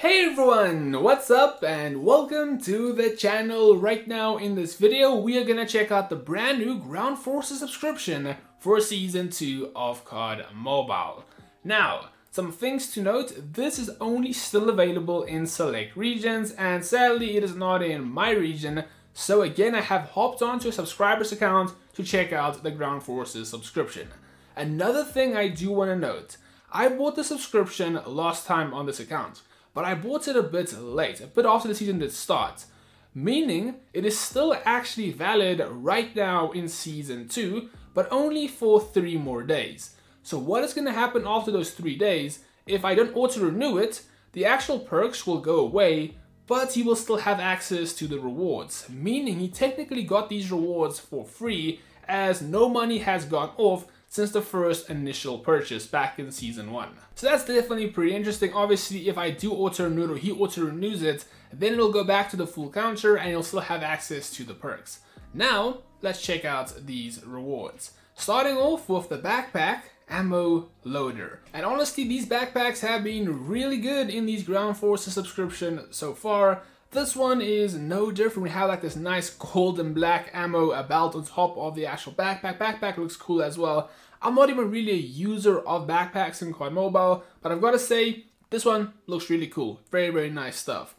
Hey everyone, what's up and welcome to the channel. Right now in this video we are gonna check out the brand new Ground Forces subscription for season 2 of COD Mobile. Now, some things to note, this is only still available in select regions and sadly it is not in my region, so again I have hopped onto a subscriber's account to check out the Ground Forces subscription. Another thing I do want to note, I bought the subscription last time on this account. But I bought it a bit late, a bit after the season did start, meaning it is still actually valid right now in season 2, but only for 3 more days. So what is going to happen after those 3 days, if I don't auto-renew it, the actual perks will go away, but he will still have access to the rewards, meaning he technically got these rewards for free, as no money has gone off since the first initial purchase back in season 1. So that's definitely pretty interesting. Obviously if I do auto-renew it or he auto-renews it, then it'll go back to the full counter and you'll still have access to the perks. Now let's check out these rewards. Starting off with the backpack, Ammo Loader. And honestly these backpacks have been really good in these Ground Forces subscription so far. This one is no different. We have like this nice gold and black ammo belt on top of the actual backpack. Backpack looks cool as well. I'm not even really a user of backpacks in COD Mobile, but I've got to say, this one looks really cool. Very, very nice stuff.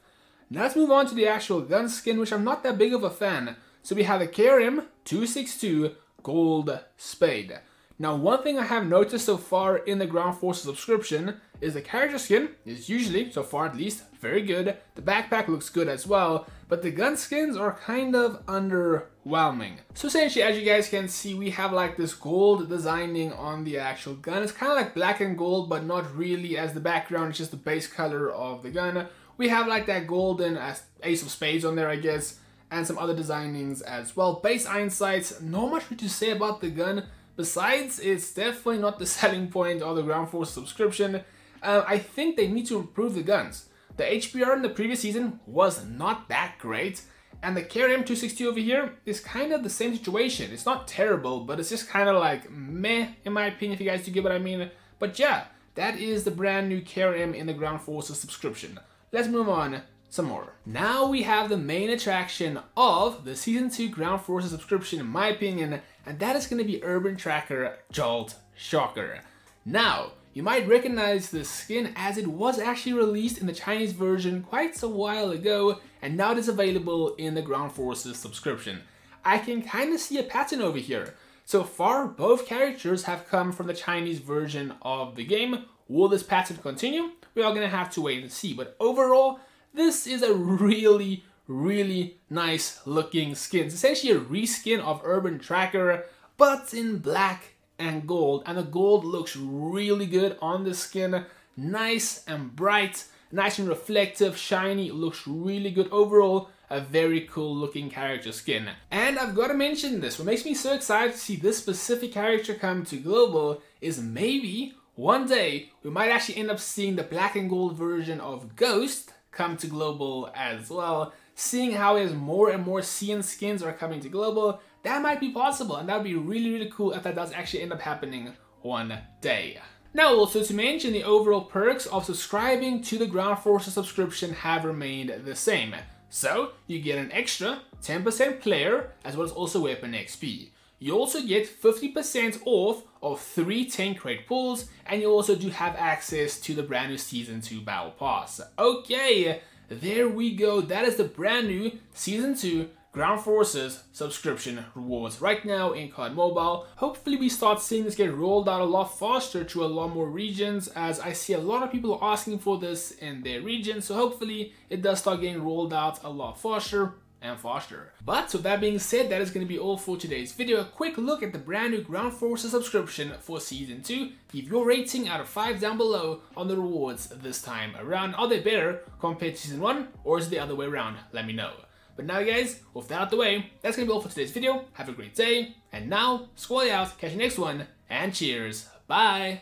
Now let's move on to the actual gun skin, which I'm not that big of a fan. So we have the KRM-262 Gold Spade. Now one thing I have noticed so far in the Ground Forces subscription is the character skin is usually, so far at least, very good. The backpack looks good as well, but the gun skins are kind of underwhelming. So essentially, as you guys can see, we have like this gold designing on the actual gun. It's kind of like black and gold, but not really as the background, it's just the base color of the gun. We have like that golden Ace of Spades on there, I guess, and some other designings as well. Base iron sights, not much to say about the gun. Besides, it's definitely not the selling point of the Ground Force subscription. I think they need to improve the guns. The HBR in the previous season was not that great, and the KRM-262 over here is kind of the same situation. It's not terrible, but it's just kind of like meh, in my opinion, if you guys do get what I mean. But yeah, that is the brand new KRM in the Ground Forces subscription. Let's move on some more. Now we have the main attraction of the season 2 Ground Forces subscription in my opinion, and that is going to be Urban Tracker Jolt Shocker. Now you might recognize this skin as it was actually released in the Chinese version quite a while ago, and now it is available in the Ground Forces subscription. I can kind of see a pattern over here. So far both characters have come from the Chinese version of the game. Will this pattern continue? We are going to have to wait and see, but overall this is a really, really nice looking skin. It's essentially a reskin of Urban Tracker, but in black and gold. And the gold looks really good on the skin. Nice and bright, nice and reflective, shiny. It looks really good overall. A very cool looking character skin. And I've got to mention this. What makes me so excited to see this specific character come to global is maybe one day we might actually end up seeing the black and gold version of Ghost come to global as well. Seeing how as more and more CN skins are coming to global, that might be possible, and that would be really, really cool if that does actually end up happening one day. Now also to mention, the overall perks of subscribing to the Ground Forces subscription have remained the same. So you get an extra 10% player as well as also weapon XP. You also get 50% off of 3 10 crate pulls, and you also do have access to the brand new Season 2 Battle Pass. Okay, there we go. That is the brand new Season 2 Ground Forces subscription rewards right now in COD Mobile. Hopefully we start seeing this get rolled out a lot faster to a lot more regions, as I see a lot of people are asking for this in their region, so hopefully it does start getting rolled out a lot faster and faster. But with that being said, that is going to be all for today's video. A quick look at the brand new Ground Forces subscription for season 2. Give your rating out of 5 down below on the rewards this time around. Are they better compared to season 1, or is it the other way around? Let me know. But now guys, with that out the way, that's going to be all for today's video. Have a great day, and now Squally out. Catch you next one, and cheers. Bye.